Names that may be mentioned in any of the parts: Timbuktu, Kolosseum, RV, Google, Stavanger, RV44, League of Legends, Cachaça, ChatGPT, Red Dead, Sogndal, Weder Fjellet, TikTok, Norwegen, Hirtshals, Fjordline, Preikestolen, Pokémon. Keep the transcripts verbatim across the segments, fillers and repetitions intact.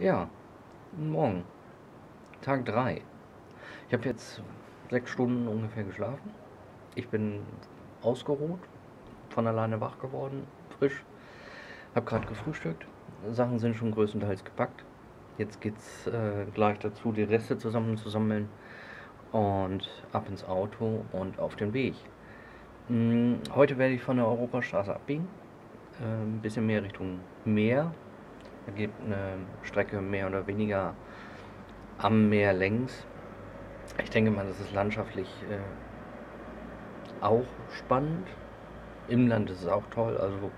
Ja, morgen. Tag drei. Ich habe jetzt sechs Stunden ungefähr geschlafen. Ich bin ausgeruht, von alleine wach geworden, frisch. Habe gerade gefrühstückt. Sachen sind schon größtenteils gepackt. Jetzt geht's äh, gleich dazu, die Reste zusammenzusammeln und ab ins Auto und auf den Weg. Hm, heute werde ich von der Europastraße abbiegen. Äh, ein bisschen mehr Richtung Meer. Da geht eine Strecke mehr oder weniger am Meer längs. Ich denke mal, das ist landschaftlich äh, auch spannend. Im Land ist es auch toll. Also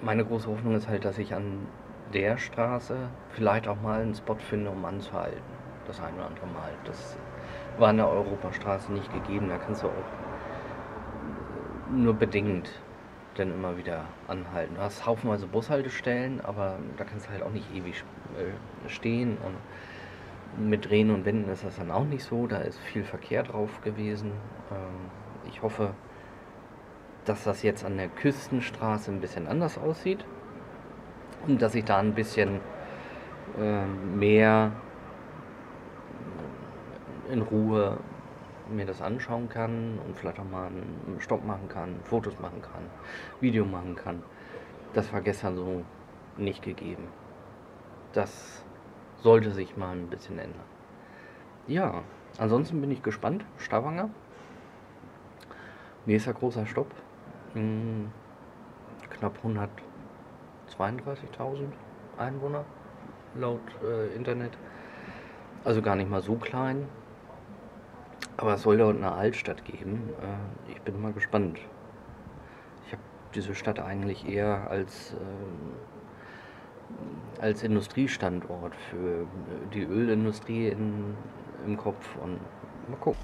meine große Hoffnung ist halt, dass ich an der Straße vielleicht auch mal einen Spot finde, um anzuhalten. Das ein oder andere Mal. Das war an der Europastraße nicht gegeben. Da kannst du auch nur bedingt dann immer wieder anhalten. Du hast haufenweise Bushaltestellen, aber da kannst du halt auch nicht ewig stehen, und mit Drehen und Wenden ist das dann auch nicht so, da ist viel Verkehr drauf gewesen. Ich hoffe, dass das jetzt an der Küstenstraße ein bisschen anders aussieht und dass ich da ein bisschen mehr in Ruhe mir das anschauen kann und vielleicht auch mal einen Stopp machen kann, Fotos machen kann, Video machen kann. Das war gestern so nicht gegeben. Das sollte sich mal ein bisschen ändern. Ja, ansonsten bin ich gespannt. Stavanger. Nächster großer Stopp. Hm, knapp hundertzweiunddreißigtausend Einwohner laut äh, Internet. Also gar nicht mal so klein. Aber es soll dort eine Altstadt geben. Ich bin mal gespannt. Ich habe diese Stadt eigentlich eher als, äh, als Industriestandort für die Ölindustrie in, im Kopf. Und mal gucken.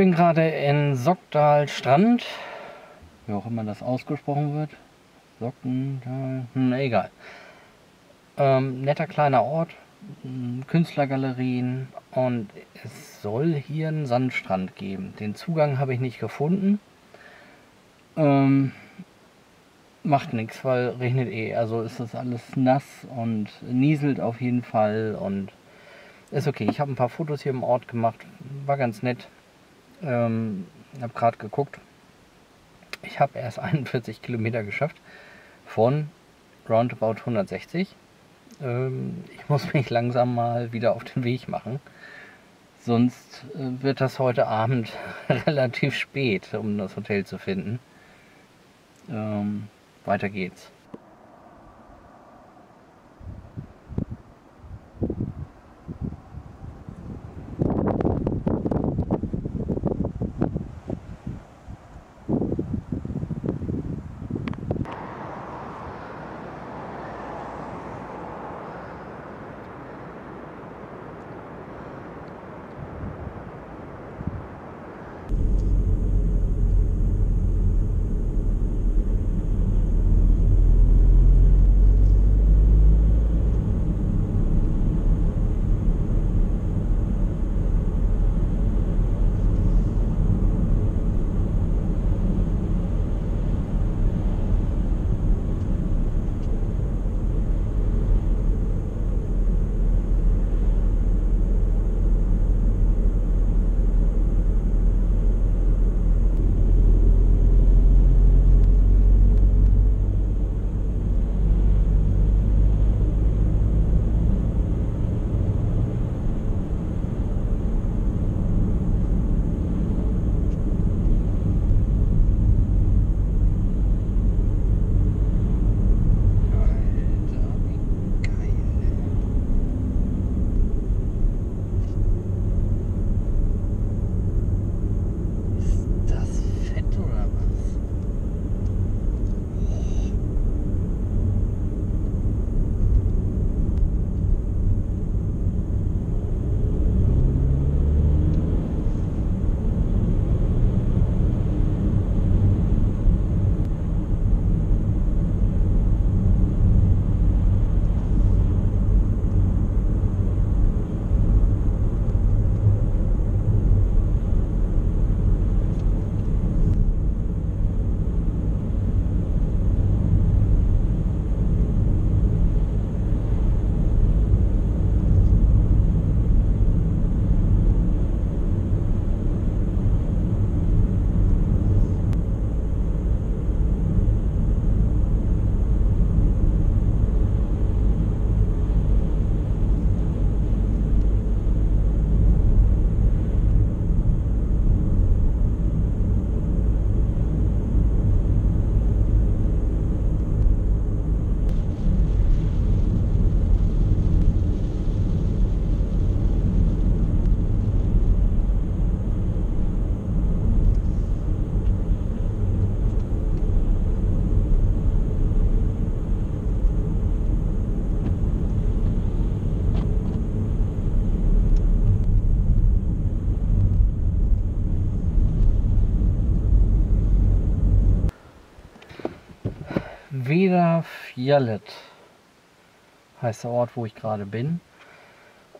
bin gerade in Sogndal Strand, wie auch immer das ausgesprochen wird. Sogndal, hm, egal. Ähm, netter kleiner Ort, Künstlergalerien, und es soll hier einen Sandstrand geben. Den Zugang habe ich nicht gefunden. Ähm, macht nichts, weil regnet eh. Also ist das alles nass und nieselt auf jeden Fall und ist okay. Ich habe ein paar Fotos hier im Ort gemacht, war ganz nett. Ähm, habe gerade geguckt. Ich habe erst einundvierzig Kilometer geschafft von roundabout hundertsechzig. Ähm, ich muss mich langsam mal wieder auf den Weg machen. Sonst äh, wird das heute Abend relativ spät, um das Hotel zu finden. Ähm, weiter geht's. Weder Fjellet heißt der Ort, wo ich gerade bin.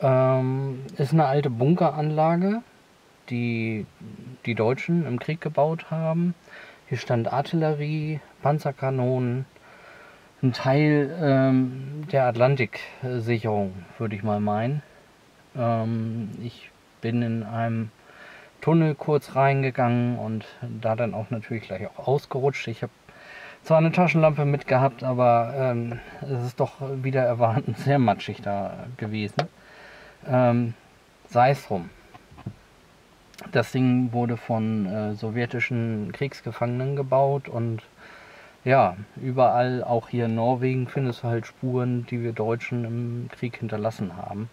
Ähm, ist eine alte Bunkeranlage, die die Deutschen im Krieg gebaut haben. Hier stand Artillerie, Panzerkanonen, ein Teil ähm, der Atlantiksicherung, würde ich mal meinen. Ähm, ich bin in einem Tunnel kurz reingegangen und da dann auch natürlich gleich auch ausgerutscht. Ich habe zwar eine Taschenlampe mitgehabt, aber ähm, es ist doch wieder erwartend sehr matschig da gewesen. Ähm, sei es drum. Das Ding wurde von äh, sowjetischen Kriegsgefangenen gebaut und ja, überall, auch hier in Norwegen, findest du halt Spuren, die wir Deutschen im Krieg hinterlassen haben.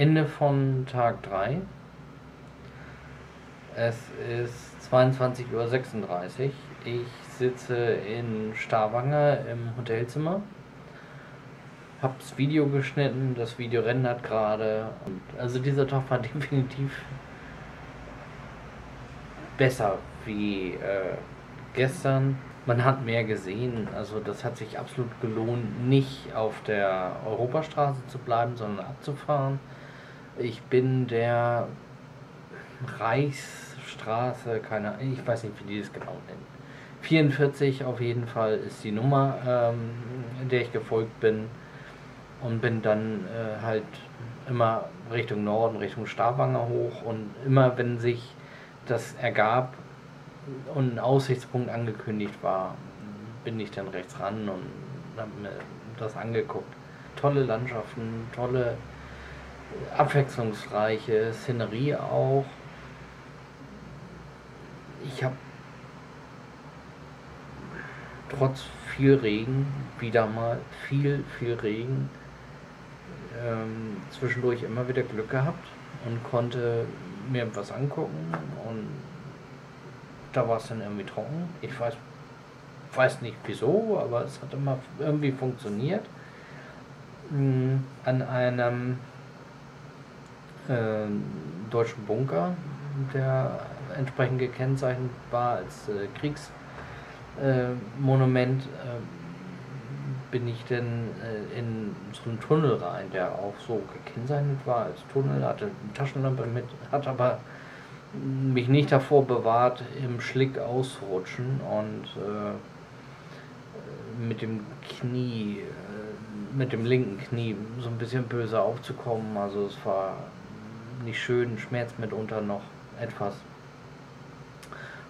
Ende von Tag drei. Es ist zweiundzwanzig Uhr sechsunddreißig. Ich sitze in Stavanger im Hotelzimmer. Hab's Video geschnitten, das Video rendert gerade. Also dieser Tag war definitiv besser wie äh, gestern. Man hat mehr gesehen, also das hat sich absolut gelohnt, nicht auf der Europastraße zu bleiben, sondern abzufahren. Ich bin der Reichsstraße, keine Ahnung, ich weiß nicht, wie die das genau nennen. vierundvierzig auf jeden Fall ist die Nummer, ähm, der ich gefolgt bin, und bin dann äh, halt immer Richtung Norden, Richtung Stavanger hoch, und immer wenn sich das ergab und ein Aussichtspunkt angekündigt war, bin ich dann rechts ran und habe mir das angeguckt. Tolle Landschaften, tolle, abwechslungsreiche Szenerie auch. Ich habe trotz viel Regen, wieder mal viel, viel Regen, ähm, zwischendurch immer wieder Glück gehabt und konnte mir was angucken, und da war es dann irgendwie trocken. Ich weiß, weiß nicht wieso, aber es hat immer irgendwie funktioniert. An einem äh, deutschen Bunker, der entsprechend gekennzeichnet war als äh, Kriegsmonument, äh, äh, bin ich dann äh, in so einen Tunnel rein, der auch so gekennzeichnet war als Tunnel, hatte eine Taschenlampe mit, hat aber mich nicht davor bewahrt, im Schlick auszurutschen und äh, mit dem Knie, äh, mit dem linken Knie so ein bisschen böse aufzukommen. Also es war nicht schön, Schmerz mitunter noch etwas.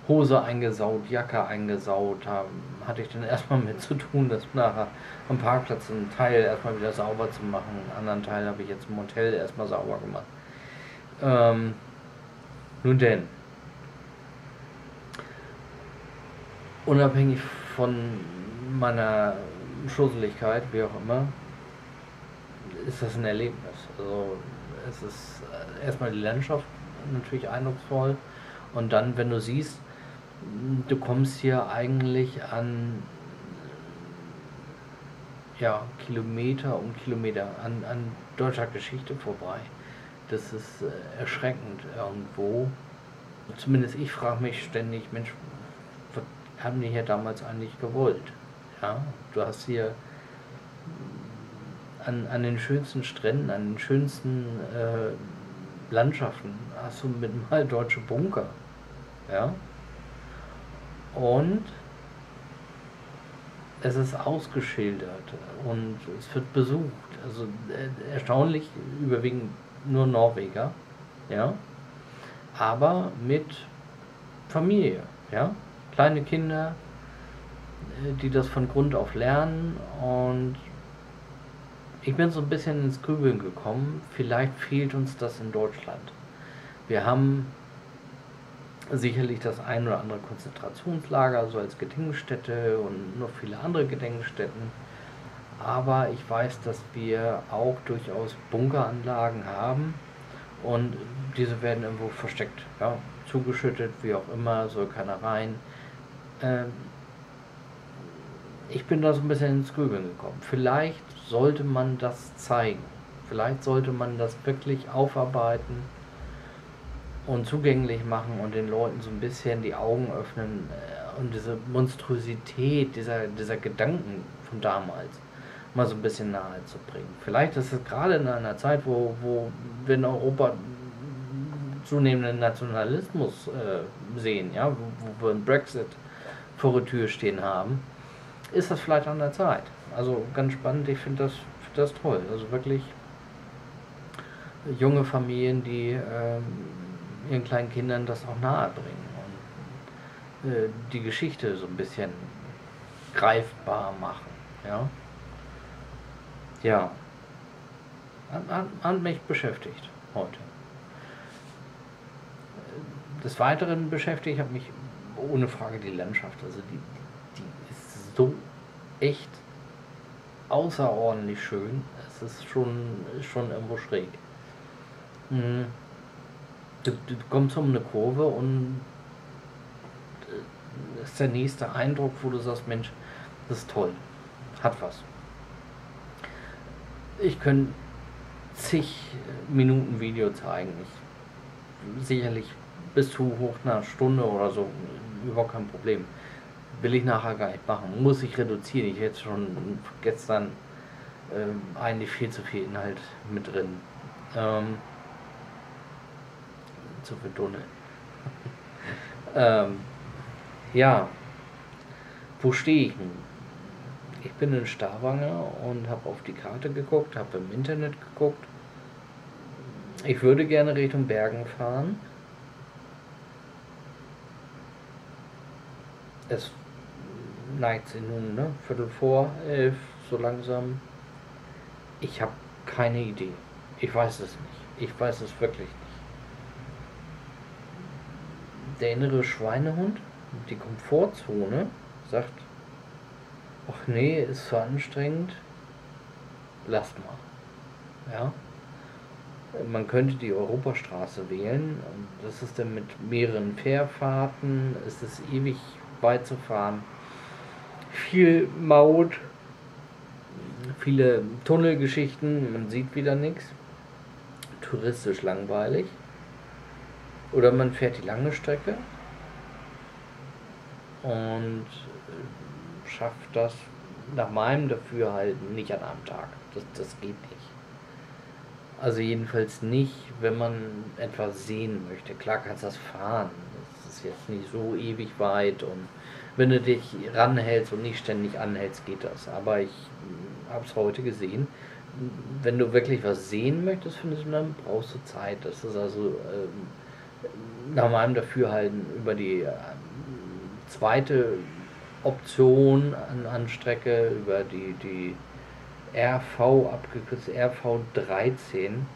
Hose eingesaut, Jacke eingesaut, haben, hatte ich dann erstmal mit zu tun, das nachher am Parkplatz einen Teil erstmal wieder sauber zu machen, einen anderen Teil habe ich jetzt im Hotel erstmal sauber gemacht. Ähm, Nun denn, unabhängig von meiner Schusseligkeit, wie auch immer, ist das ein Erlebnis. Also es ist erstmal die Landschaft natürlich eindrucksvoll, und dann, wenn du siehst, du kommst hier eigentlich an, ja, Kilometer um Kilometer an, an deutscher Geschichte vorbei. Das ist erschreckend irgendwo. Zumindest ich frage mich ständig, Mensch, was haben die hier damals eigentlich gewollt? Ja, du hast hier an, an den schönsten Stränden, an den schönsten äh, Landschaften, hast du mit mal deutsche Bunker. Ja? Und es ist ausgeschildert und es wird besucht. Also äh, erstaunlich überwiegend nur Norweger, ja, aber mit Familie, ja, kleine Kinder, die das von Grund auf lernen, und ich bin so ein bisschen ins Grübeln gekommen, vielleicht fehlt uns das in Deutschland. Wir haben sicherlich das ein oder andere Konzentrationslager, so als Gedenkstätte, und noch viele andere Gedenkstätten. Aber ich weiß, dass wir auch durchaus Bunkeranlagen haben, und diese werden irgendwo versteckt, ja, zugeschüttet, wie auch immer, soll keiner rein. Ähm ich bin da so ein bisschen ins Grübeln gekommen. Vielleicht sollte man das zeigen, vielleicht sollte man das wirklich aufarbeiten und zugänglich machen und den Leuten so ein bisschen die Augen öffnen und diese Monstrosität dieser, dieser Gedanken von damals mal so ein bisschen nahe zu bringen. Vielleicht ist es gerade in einer Zeit, wo, wo wir in Europa zunehmenden Nationalismus äh, sehen, ja, wo, wo wir einen Brexit vor der Tür stehen haben, ist das vielleicht an der Zeit. Also ganz spannend, ich finde das, find das toll. Also wirklich junge Familien, die äh, ihren kleinen Kindern das auch nahe bringen und äh, die Geschichte so ein bisschen greifbar machen. Ja. Ja, hat, hat mich beschäftigt heute. Des Weiteren beschäftigt hat mich ohne Frage die Landschaft. Also die, die ist so echt außerordentlich schön. Es ist schon, schon irgendwo schräg. Mhm. Du, du kommst um eine Kurve und das ist der nächste Eindruck, wo du sagst, Mensch, das ist toll, hat was. Ich könnte zig Minuten Video zeigen, ich, sicherlich bis zu hoch einer Stunde oder so, überhaupt kein Problem. Will ich nachher gar nicht machen, muss ich reduzieren, ich hätte schon gestern äh, eigentlich viel zu viel Inhalt mit drin. Ähm, zu viel Tunnel. ähm, ja, wo stehe ich nun? Ich bin in Stavanger und habe auf die Karte geguckt, habe im Internet geguckt. Ich würde gerne Richtung Bergen fahren. Es neigt sich nun, ne? Viertel vor elf, so langsam. Ich habe keine Idee. Ich weiß es nicht. Ich weiß es wirklich nicht. Der innere Schweinehund, die Komfortzone, sagt: Ach nee, ist zu anstrengend. Lasst mal. Ja? Man könnte die Europastraße wählen. Das ist dann mit mehreren Fährfahrten. Es ist ewig beizufahren. Viel Maut, viele Tunnelgeschichten, man sieht wieder nichts. Touristisch langweilig. Oder man fährt die lange Strecke und schafft das nach meinem Dafürhalten nicht an einem Tag. Das, das geht nicht. Also jedenfalls nicht, wenn man etwas sehen möchte. Klar kannst du das fahren. Ist jetzt nicht so ewig weit und wenn du dich ranhältst und nicht ständig anhältst, geht das. Aber ich habe es heute gesehen, wenn du wirklich was sehen möchtest, findest du, dann brauchst du Zeit. Das ist also ähm, nach meinem Dafürhalten über die äh, zweite Option an, an Strecke, über die, die R V, abgekürzt R V dreizehn,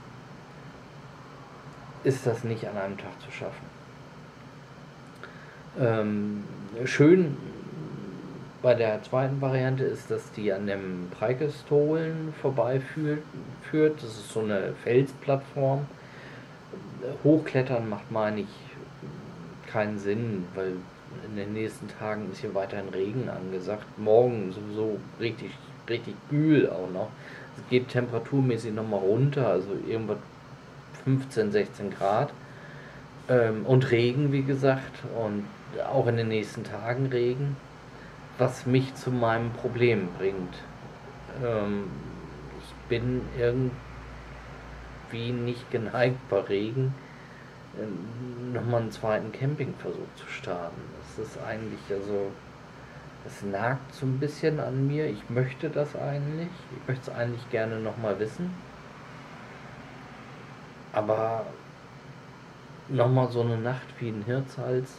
ist das nicht an einem Tag zu schaffen. Ähm, schön bei der zweiten Variante ist, dass die an dem Preikestolen vorbeiführt. Das ist so eine Felsplattform. Hochklettern macht, meine ich, keinen Sinn, weil in den nächsten Tagen ist hier weiterhin Regen angesagt. Morgen sowieso richtig, richtig kühl auch noch. Es geht temperaturmäßig nochmal runter, also irgendwas fünfzehn, sechzehn Grad. Ähm, und Regen, wie gesagt, und auch in den nächsten Tagen Regen, was mich zu meinem Problem bringt. Ähm, ich bin irgendwie nicht geneigt, bei Regen ähm, nochmal einen zweiten Campingversuch zu starten. Das ist eigentlich, also, es nagt so ein bisschen an mir. Ich möchte das eigentlich, ich möchte es eigentlich gerne nochmal wissen. Aber nochmal so eine Nacht wie ein Hirtshals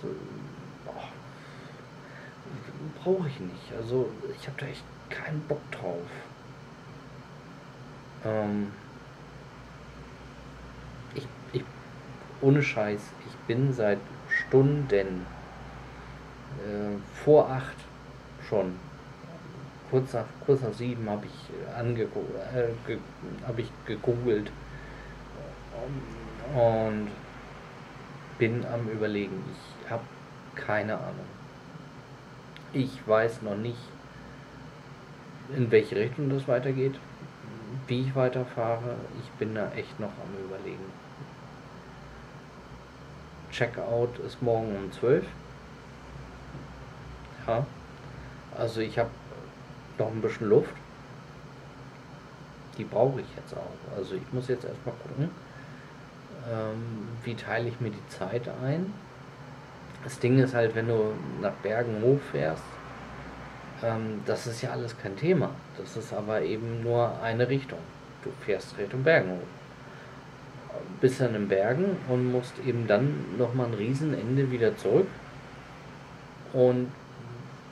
brauche ich nicht. Also ich habe da echt keinen Bock drauf. Ähm, ich, ich, ohne Scheiß, ich bin seit Stunden äh, vor acht schon, kurz nach, kurz nach sieben habe ich angeguckt, äh, ge, habe ich gegoogelt und bin am Überlegen. Ich habe keine Ahnung. Ich weiß noch nicht, in welche Richtung das weitergeht, wie ich weiterfahre. Ich bin da echt noch am Überlegen. Checkout ist morgen um zwölf. Ja. Also ich habe noch ein bisschen Luft. Die brauche ich jetzt auch. Also ich muss jetzt erstmal gucken, wie teile ich mir die Zeit ein. Das Ding ist halt, wenn du nach Bergen hochfährst, ähm, das ist ja alles kein Thema. Das ist aber eben nur eine Richtung. Du fährst Richtung Bergen hoch. Bist dann in Bergen und musst eben dann nochmal ein Riesenende wieder zurück. Und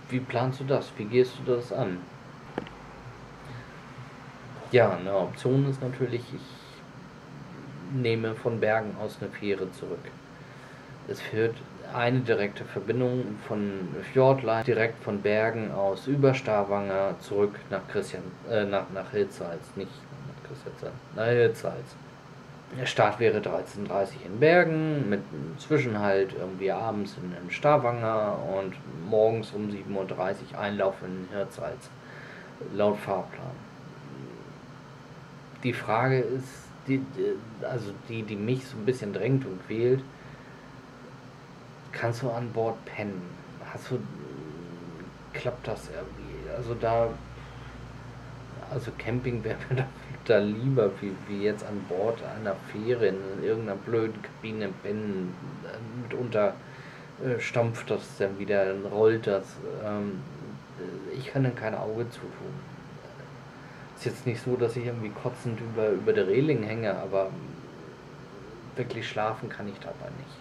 wie planst du das? Wie gehst du das an? Ja, eine Option ist natürlich, ich nehme von Bergen aus eine Fähre zurück. Es führt eine direkte Verbindung von Fjordline direkt von Bergen aus über Stavanger zurück nach Christian, äh, nach, nach Hirtshals, nicht nach Christian, nach Hirtshals. Der Start wäre dreizehn Uhr dreißig in Bergen, mit einem Zwischenhalt irgendwie abends in, in Stavanger und morgens um sieben Uhr dreißig Einlauf in Hirtshals, laut Fahrplan. Die Frage ist, die, also die, die mich so ein bisschen drängt und quält, kannst du an Bord pennen? Hast du, klappt das irgendwie? Also da, also Camping wäre mir da da lieber, wie, wie jetzt an Bord einer Fähre in irgendeiner blöden Kabine pennen. Mitunter äh, stampft das dann wieder, dann rollt das. Ähm, ich kann dann kein Auge zutun. Ist jetzt nicht so, dass ich irgendwie kotzend über, über der Reling hänge, aber wirklich schlafen kann ich dabei nicht.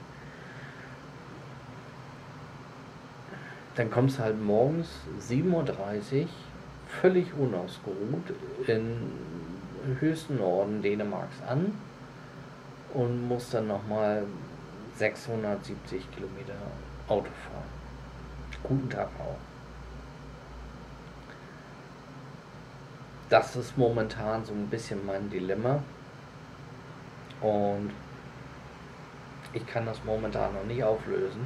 Dann kommst du halt morgens sieben Uhr dreißig völlig unausgeruht in höchsten Norden Dänemarks an und muss dann nochmal sechshundertsiebzig Kilometer Auto fahren. Guten Tag auch. Das ist momentan so ein bisschen mein Dilemma und ich kann das momentan noch nicht auflösen.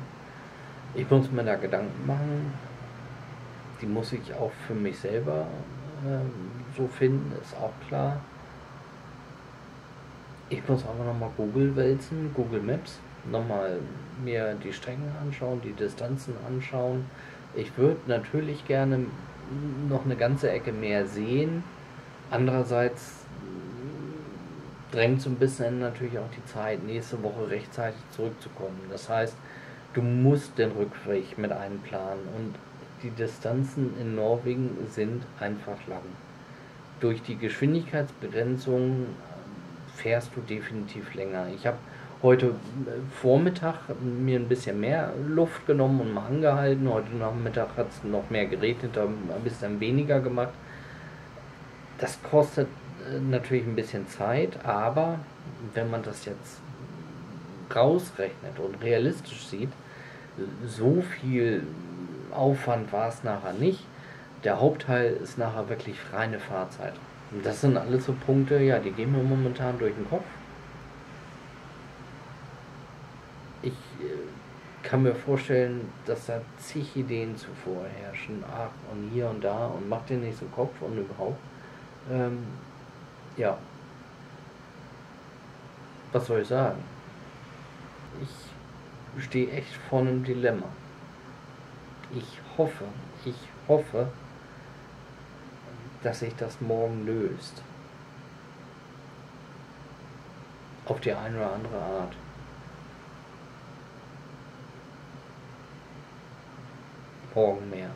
Ich muss mir da Gedanken machen, die muss ich auch für mich selber so finden, ist auch klar. Ich muss aber nochmal Google wälzen, Google Maps, nochmal mir die Strecken anschauen, die Distanzen anschauen. Ich würde natürlich gerne noch eine ganze Ecke mehr sehen. Andererseits drängt so ein bisschen natürlich auch die Zeit, nächste Woche rechtzeitig zurückzukommen. Das heißt, du musst den Rückweg mit einplanen und die Distanzen in Norwegen sind einfach lang. Durch die Geschwindigkeitsbegrenzung fährst du definitiv länger. Ich habe heute Vormittag mir ein bisschen mehr Luft genommen und mal angehalten. Heute Nachmittag hat es noch mehr geregnet, ein bisschen weniger gemacht. Das kostet natürlich ein bisschen Zeit, aber wenn man das jetzt rausrechnet und realistisch sieht, so viel Aufwand war es nachher nicht. Der Hauptteil ist nachher wirklich reine Fahrzeit. Und das sind alles so Punkte, ja, die gehen mir momentan durch den Kopf. Ich äh, kann mir vorstellen, dass da zig Ideen zuvor herrschen. Ach, und hier und da und mach dir nicht so Kopf und überhaupt. Ähm, ja. Was soll ich sagen? Ich stehe echt vor einem Dilemma. Ich hoffe, ich hoffe, dass sich das morgen löst. Auf die eine oder andere Art. Morgen mehr.